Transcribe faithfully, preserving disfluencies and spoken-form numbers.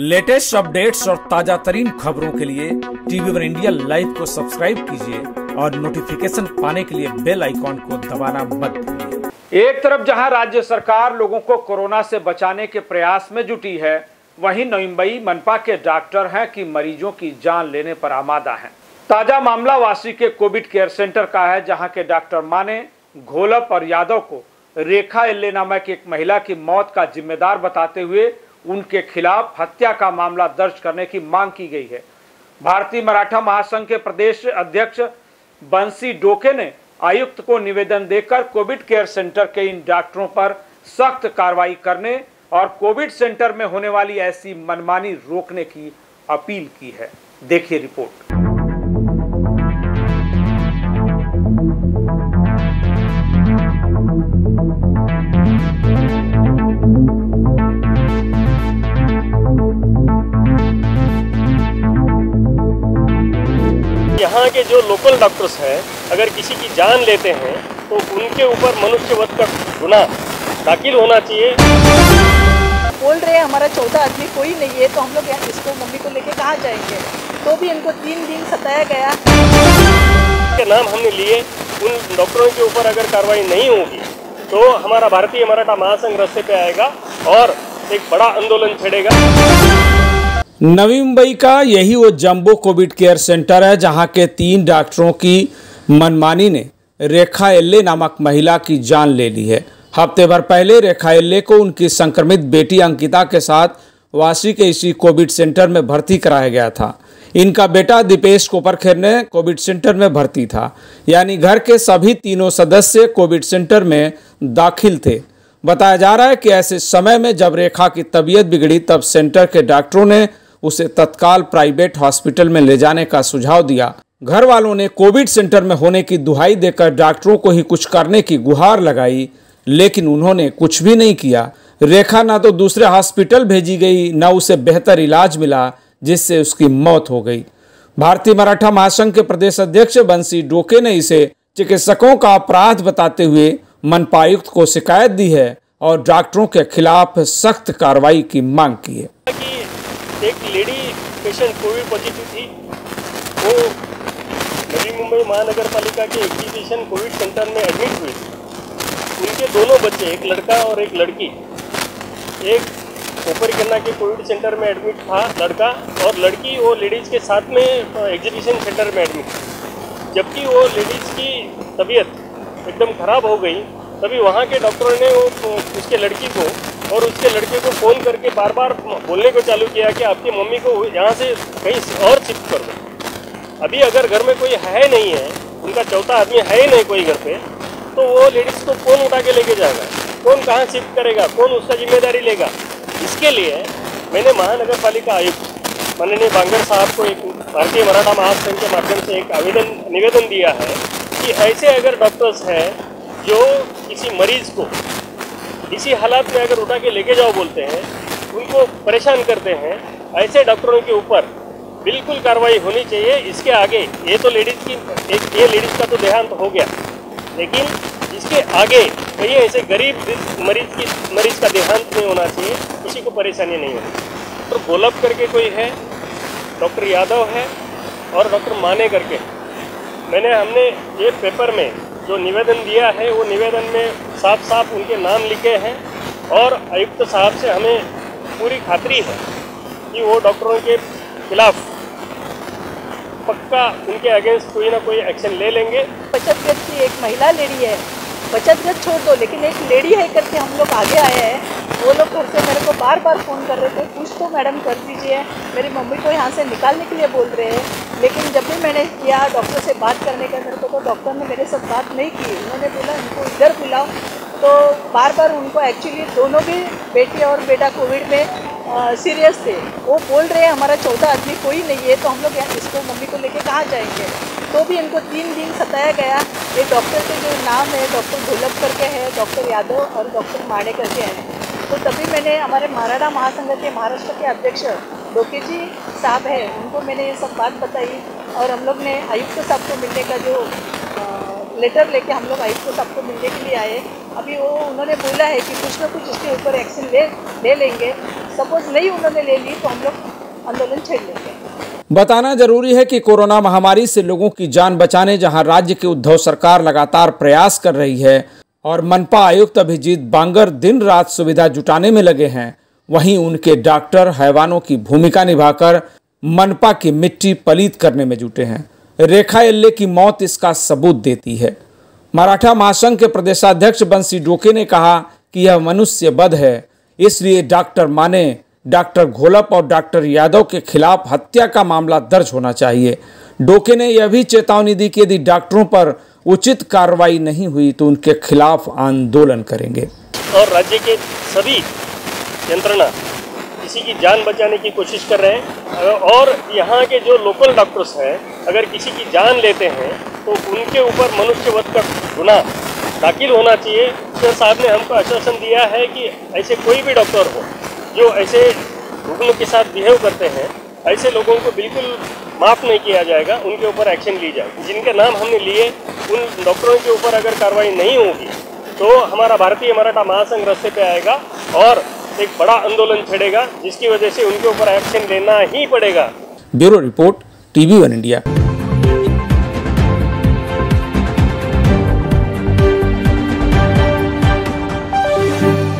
Latest updates और ताजा तरीन खबरों के लिए टीवी वन इंडिया लाइव को सब्सक्राइब कीजिए और नोटिफिकेशन पाने के लिए बेल आइकॉन को दबाना मत भूलिए। एक तरफ जहां राज्य सरकार लोगों को कोरोना से बचाने के प्रयास में जुटी है, वहीं नवी मुंबई मनपा के डॉक्टर हैं कि मरीजों की जान लेने पर आमादा हैं। ताजा मामला वासी के कोविड केयर सेंटर का है, जहाँ के डॉक्टर माने, घोलप और यादव को रेखा एल्ले नामक एक महिला की मौत का जिम्मेदार बताते हुए उनके खिलाफ हत्या का मामला दर्ज करने की मांग की गई है। भारतीय मराठा महासंघ के प्रदेश अध्यक्ष बंसी डोके ने आयुक्त को निवेदन देकर कोविड केयर सेंटर के इन डॉक्टरों पर सख्त कार्रवाई करने और कोविड सेंटर में होने वाली ऐसी मनमानी रोकने की अपील की है। देखिए रिपोर्ट। यहाँ के जो लोकल डॉक्टर्स हैं, अगर किसी की जान लेते हैं तो उनके ऊपर मनुष्य वध का गुनाह दाखिल होना चाहिए। बोल रहे हैं हमारा चौदह आदमी कोई नहीं है, तो हम लोग यहाँ इसको मम्मी को लेके कहाँ जाएंगे, तो भी इनको तीन दिन सताया गया। के नाम हमने लिए, उन डॉक्टरों के ऊपर अगर कार्रवाई नहीं होगी तो हमारा भारतीय मराठा महासंघ रास्ते पे आएगा और एक बड़ा आंदोलन छेड़ेगा। नवी मुंबई का यही वो जंबो कोविड केयर सेंटर है, जहां के तीन डॉक्टरों की मनमानी ने रेखा एल्ले नामक महिला की जान ले ली है। हफ्ते भर पहले रेखा एल्ले को उनकी संक्रमित बेटी अंकिता के साथ वासी के इसी कोविड सेंटर में भर्ती कराया गया था। इनका बेटा दीपेश कोपरखेर ने कोविड सेंटर में भर्ती था, यानी घर के सभी तीनों सदस्य कोविड सेंटर में दाखिल थे। बताया जा रहा है कि ऐसे समय में जब रेखा की तबीयत बिगड़ी तब सेंटर के डॉक्टरों ने उसे तत्काल प्राइवेट हॉस्पिटल में ले जाने का सुझाव दिया। घर वालों ने कोविड सेंटर में होने की दुहाई देकर डॉक्टरों को ही कुछ करने की गुहार लगाई, लेकिन उन्होंने कुछ भी नहीं किया। रेखा ना तो दूसरे हॉस्पिटल भेजी गई, ना उसे बेहतर इलाज मिला, जिससे उसकी मौत हो गई। भारतीय मराठा महासंघ के प्रदेश अध्यक्ष बंसी डोके ने इसे चिकित्सकों का अपराध बताते हुए मनपा आयुक्त को शिकायत दी है और डॉक्टरों के खिलाफ सख्त कार्रवाई की मांग की है। एक लेडी पेशेंट कोविड पॉजिटिव थी, वो नवी मुंबई महानगर पालिका के एग्जीबिशन कोविड सेंटर में एडमिट हुई थी। उनके दोनों बच्चे, एक लड़का और एक लड़की, एक कोपर करना के कोविड सेंटर में एडमिट था लड़का, और लड़की वो लेडीज़ के साथ में एग्जीबिशन सेंटर में एडमिट थी। जबकि वो लेडीज़ की तबीयत एकदम खराब हो गई, तभी वहाँ के डॉक्टरों ने वो उसके लड़की को और उसके लड़के को फ़ोन करके बार बार बोलने को चालू किया कि आपकी मम्मी को यहाँ से कहीं और शिफ्ट कर दो। अभी अगर घर में कोई है नहीं है, उनका चौथा आदमी है ही नहीं कोई घर पे, तो वो लेडीज़ को कौन उठा के लेके जाएगा, कौन कहाँ शिफ्ट करेगा, कौन उसका जिम्मेदारी लेगा। इसके लिए मैंने महानगर पालिका आयुक्त माननीय बांगर साहब को एक भारतीय मराठा महासंघ के माध्यम से एक आवेदन निवेदन दिया है कि ऐसे अगर डॉक्टर्स हैं जो किसी मरीज़ को इसी हालात में अगर उठा के लेके जाओ बोलते हैं, उनको परेशान करते हैं, ऐसे डॉक्टरों के ऊपर बिल्कुल कार्रवाई होनी चाहिए। इसके आगे ये तो लेडीज़ की एक ये लेडीज़ का तो देहांत हो गया, लेकिन इसके आगे कहीं ऐसे गरीब मरीज की मरीज़ का देहांत नहीं होना चाहिए, किसी को परेशानी नहीं होनी चाहिए। डॉक्टर घोलप करके कोई है, डॉक्टर यादव है और डॉक्टर माने करके। मैंने हमने ये पेपर में जो निवेदन दिया है, वो निवेदन में साफ साफ उनके नाम लिखे हैं और आयुक्त साहब से हमें पूरी खातरी है कि वो डॉक्टरों के खिलाफ पक्का उनके अगेंस्ट कोई ना कोई एक्शन ले लेंगे। बचत गट की एक महिला लेडी है, बचत गट छोड़ दो लेकिन एक लेडी है करके हम लोग आगे आए हैं। वो लोग घर से मेरे को बार बार फ़ोन कर रहे थे, कुछ तो मैडम कर दीजिए, मेरी मम्मी को यहाँ से निकालने के लिए बोल रहे हैं। लेकिन जब भी मैंने किया डॉक्टर से बात करने का मेरे को, तो डॉक्टर ने मेरे साथ बात नहीं की। उन्होंने बोला इनको इधर बुलाओ, तो बार बार उनको एक्चुअली दोनों भी बेटी और बेटा कोविड में सीरियस थे। वो बोल रहे हैं हमारा चौथा आदमी कोई नहीं है, तो हम लोग यहाँ इसको मम्मी को लेके कहाँ जाएंगे, तो भी इनको तीन दिन सताया गया। ये डॉक्टर के जो नाम है, डॉक्टर घोलप करके है, डॉक्टर यादव और डॉक्टर माणेकर के हैं। तो तभी मैंने हमारे मराठा महासंघ के महाराष्ट्र के अध्यक्ष डोके जी साहब हैं, उनको मैंने ये सब बात बताई और हम लोग ने आयुक्त साहब को मिलने का जो लेटर लेके हम लोग आयुक्त साहब को मिलने के लिए आए। अभी वो उन्होंने बोला है कि कुछ ना कुछ इसके ऊपर एक्शन ले ले लेंगे। सपोर्ट नहीं उन्होंने ले ली तो हम लोग आंदोलन छेड़ लेंगे। बताना जरूरी है कि कोरोना महामारी से लोगों की जान बचाने जहां राज्य की उद्धव सरकार लगातार प्रयास कर रही है और मनपा आयुक्त अभिजीत बांगर दिन रात सुविधा जुटाने में लगे हैं, वहीं उनके डॉक्टर हैवानों की भूमिका निभाकर मनपा की मिट्टी पलीत करने में जुटे हैं। रेखा एल्ले की मौत इसका सबूत देती है। मराठा महासंघ के प्रदेशाध्यक्ष बंसी डोके ने कहा कि यह मनुष्य बध है, इसलिए डॉक्टर माने, डॉक्टर घोलप और डॉक्टर यादव के खिलाफ हत्या का मामला दर्ज होना चाहिए। डोके ने यह भी चेतावनी दी कि यदि डॉक्टरों पर उचित कार्रवाई नहीं हुई तो उनके खिलाफ आंदोलन करेंगे और राज्य के सभी यंत्रणा किसी की जान बचाने की कोशिश कर रहे हैं। और यहाँ के जो लोकल डॉक्टर्स हैं अगर किसी की जान लेते हैं तो उनके ऊपर मनुष्यवध का गुनाह दाखिल होना चाहिए। तो साहब ने हमको आश्वासन दिया है कि ऐसे कोई भी डॉक्टर हो जो ऐसे रुग्णों के साथ बिहेव करते हैं ऐसे लोगों को बिल्कुल माफ़ नहीं किया जाएगा, उनके ऊपर एक्शन ली जाएगी। जिनके नाम हमने लिए उन डॉक्टरों के ऊपर अगर कार्रवाई नहीं होगी तो हमारा भारतीय मराठा महासंघ रास्ते पे आएगा और एक बड़ा आंदोलन छेड़ेगा, जिसकी वजह से उनके ऊपर एक्शन लेना ही पड़ेगा। Bureau report TV one India.